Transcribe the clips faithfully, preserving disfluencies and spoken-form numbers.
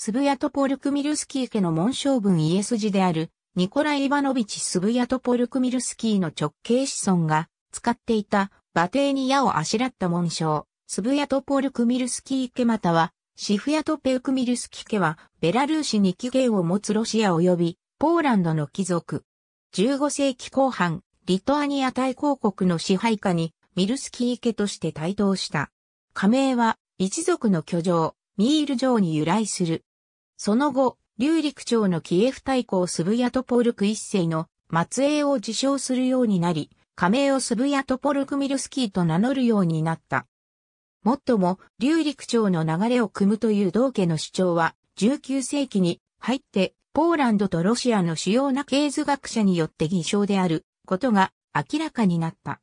スヴヤトポルクミルスキー家の紋章分家筋である、ニコライ・イバノビチ・スヴヤトポルクミルスキーの直系子孫が、使っていた、馬蹄に矢をあしらった紋章、スヴヤトポルクミルスキー家または、シフヤトペルクミルスキー家は、ベラルーシに起源を持つロシア及び、ポーランドの貴族。じゅうご世紀後半、リトアニア大公国の支配下に、ミルスキー家として台頭した。家名は、一族の居城、ミール城に由来する。その後、劉陸長のキエフ大公スヴヤトポルク一世の末裔を自称するようになり、家名をスヴヤトポルクミルスキーと名乗るようになった。もっとも、劉陸長の流れを汲むという同家の主張は、じゅうきゅう世紀に入って、ポーランドとロシアの主要な経図学者によって偽証であることが明らかになった。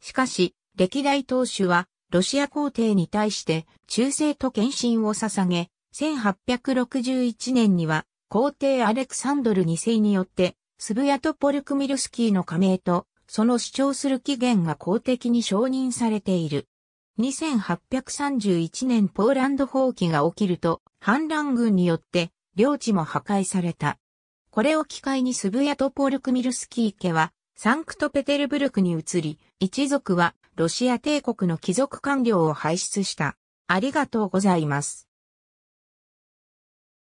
しかし、歴代当主は、ロシア皇帝に対して忠誠と献身を捧げ、せんはっぴゃくろくじゅういちねんには皇帝アレクサンドルに世によって、スヴヤトポルクミルスキーの家名と、その主張する起源が公的に承認されている。にせんはっぴゃくさんじゅういちねんポーランド蜂起が起きると、反乱軍によって領地も破壊された。これを機会にスヴヤトポルクミルスキー家は、サンクトペテルブルクに移り、一族は、ロシア帝国の貴族官僚を輩出した。ありがとうございます。